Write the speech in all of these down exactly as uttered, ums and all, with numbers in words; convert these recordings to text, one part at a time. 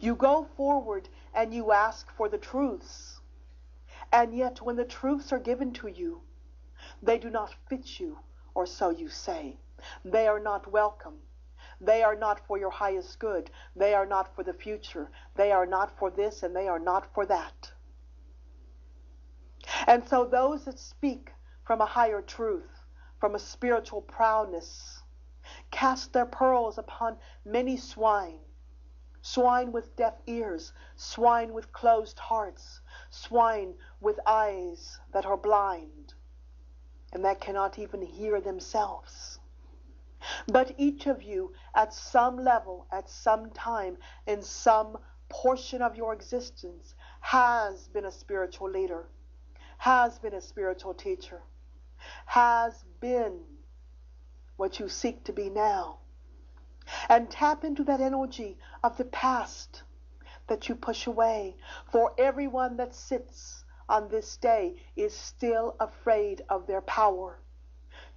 You go forward and you ask for the truths. And yet when the truths are given to you, they do not fit you, or so you say. They are not welcome. They are not for your highest good. They are not for the future. They are not for this and they are not for that. And so those that speak from a higher truth, from a spiritual proudness, cast their pearls upon many swine, swine with deaf ears, swine with closed hearts, swine with eyes that are blind, and that cannot even hear themselves. But each of you, at some level, at some time, in some portion of your existence, has been a spiritual leader, has been a spiritual teacher, has been what you seek to be now. And tap into that energy of the past that you push away. For everyone that sits on this day is still afraid of their power.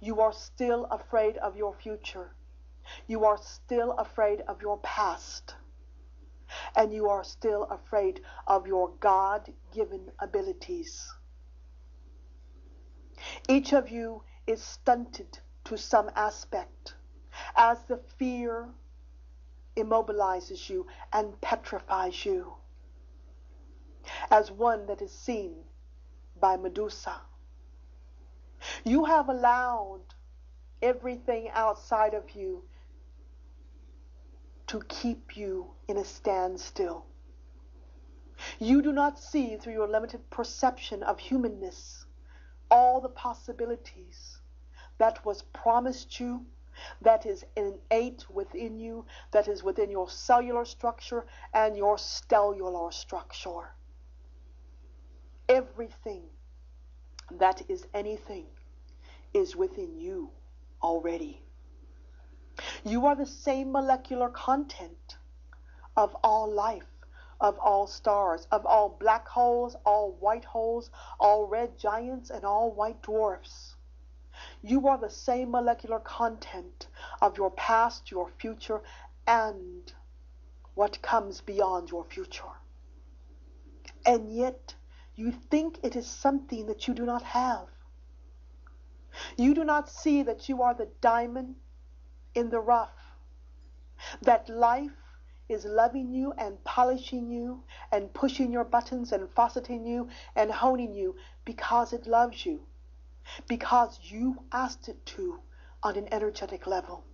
You are still afraid of your future. You are still afraid of your past. And you are still afraid of your God-given abilities. Each of you is stunted to some aspect as the fear immobilizes you and petrifies you, as one that is seen by Medusa. You have allowed everything outside of you to keep you in a standstill. You do not see through your limited perception of humanness all the possibilities that was promised you, that is innate within you, that is within your cellular structure and your stellar structure. Everything that is anything is within you already. You are the same molecular content of all life, of all stars, of all black holes, all white holes, all red giants, and all white dwarfs. You are the same molecular content of your past, your future, and what comes beyond your future. And yet, you think it is something that you do not have. You do not see that you are the diamond in the rough, that life is loving you and polishing you and pushing your buttons and faceting you and honing you because it loves you, because you asked it to on an energetic level.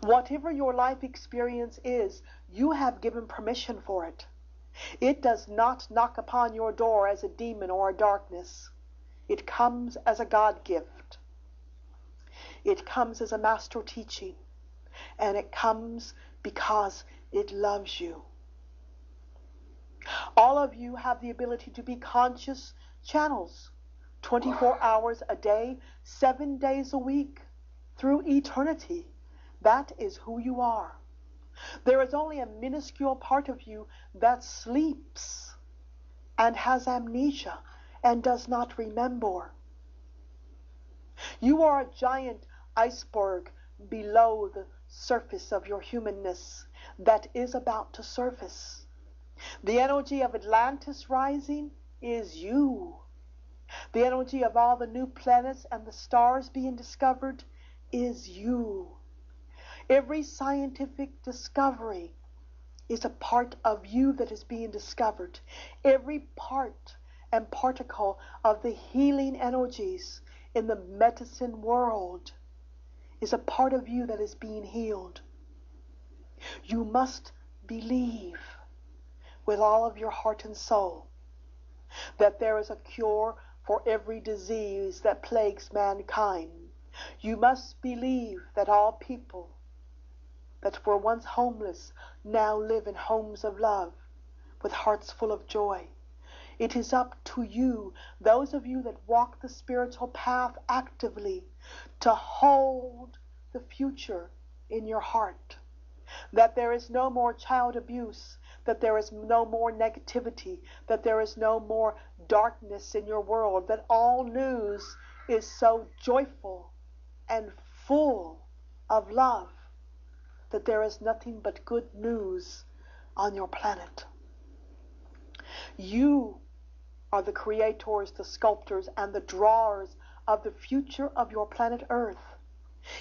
Whatever your life experience is, you have given permission for it. It does not knock upon your door as a demon or a darkness. It comes as a God gift. It comes as a master teaching. And it comes because it loves you. All of you have the ability to be conscious channels, twenty-four hours a day, seven days a week, through eternity. That is who you are. There is only a minuscule part of you that sleeps and has amnesia and does not remember. You are a giant iceberg below the surface of your humanness that is about to surface. The energy of Atlantis rising is you. The energy of all the new planets and the stars being discovered is you. Every scientific discovery is a part of you that is being discovered. Every part and particle of the healing energies in the medicine world is a part of you that is being healed. You must believe with all of your heart and soul that there is a cure for every disease that plagues mankind. You must believe that all people that were once homeless now live in homes of love with hearts full of joy. It is up to you, those of you that walk the spiritual path actively, to hold the future in your heart. That there is no more child abuse, that there is no more negativity, that there is no more darkness in your world, that all news is so joyful and full of love, that there is nothing but good news on your planet. You are the creators, the sculptors, and the drawers of the future of your planet Earth.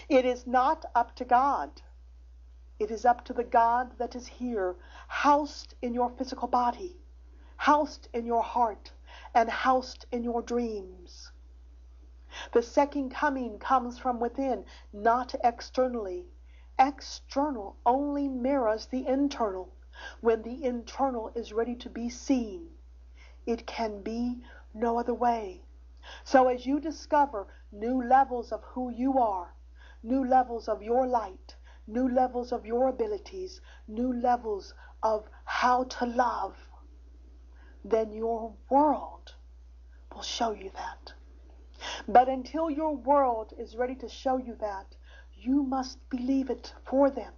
It is not up to God. It is up to the God that is here, housed in your physical body, housed in your heart, and housed in your dreams. The second coming comes from within, not externally. External only mirrors the internal. When the internal is ready to be seen, it can be no other way. So as you discover new levels of who you are, new levels of your light, new levels of your abilities, new levels of how to love, then your world will show you that. But until your world is ready to show you that, you must believe it for them.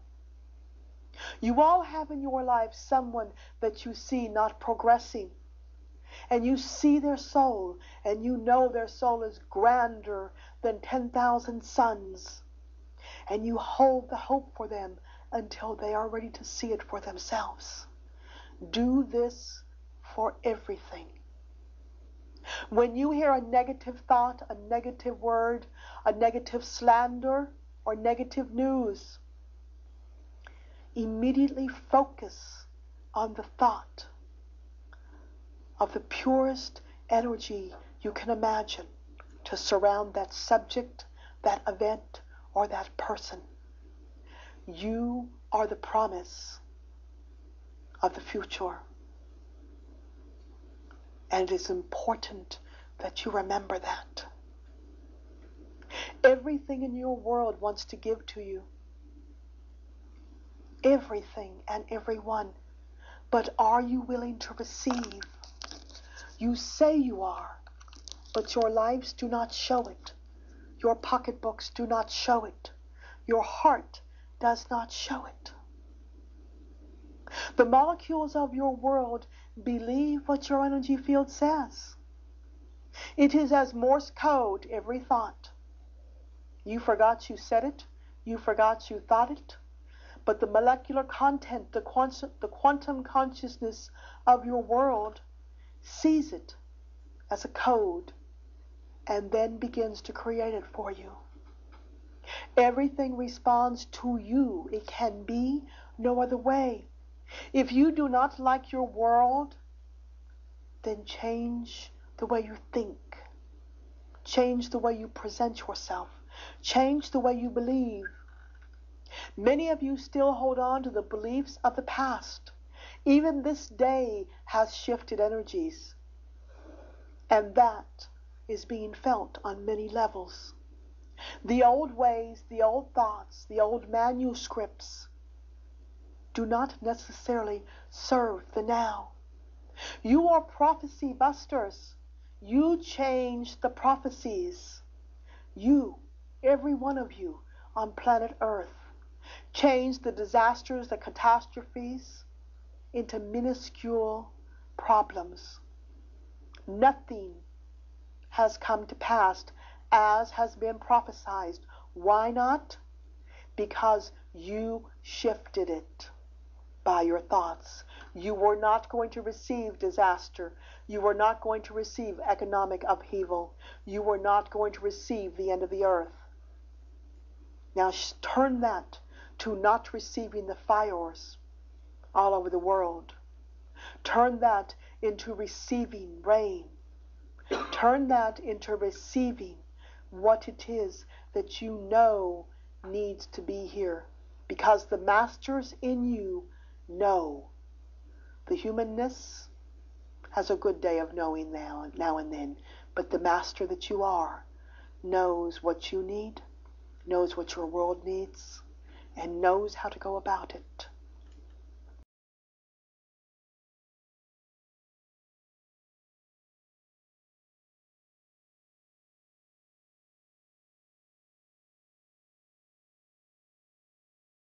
You all have in your life someone that you see not progressing, and you see their soul, and you know their soul is grander than ten thousand suns. And you hold the hope for them until they are ready to see it for themselves. Do this for everything. When you hear a negative thought, a negative word, a negative slander, or negative news, immediately focus on the thought of the purest energy you can imagine to surround that subject, that event, or that person. You are the promise of the future. And it is important that you remember that. Everything in your world wants to give to you. Everything and everyone. But are you willing to receive? You say you are, but your lives do not show it. Your pocketbooks do not show it. Your heart does not show it. The molecules of your world believe what your energy field says. It is as Morse code, every thought. You forgot you said it. You forgot you thought it. But the molecular content, the quantum, the quantum consciousness of your world sees it as a code, and then begins to create it for you. Everything responds to you. It can be no other way. If you do not like your world, then change the way you think. Change the way you present yourself. Change the way you believe. Many of you still hold on to the beliefs of the past. Even this day has shifted energies. And that is being felt on many levels. The old ways, the old thoughts, the old manuscripts do not necessarily serve the now. You are prophecy busters. You change the prophecies. You, every one of you on planet Earth, change the disasters, the catastrophes into minuscule problems. Nothing has come to pass as has been prophesied. Why not? Because you shifted it by your thoughts. You were not going to receive disaster. You were not going to receive economic upheaval. You were not going to receive the end of the earth. Now turn that to not receiving the fires all over the world. Turn that into receiving rain. Turn that into receiving what it is that you know needs to be here, because the masters in you know. The humanness has a good day of knowing now, now and then, but the master that you are knows what you need, knows what your world needs, and knows how to go about it.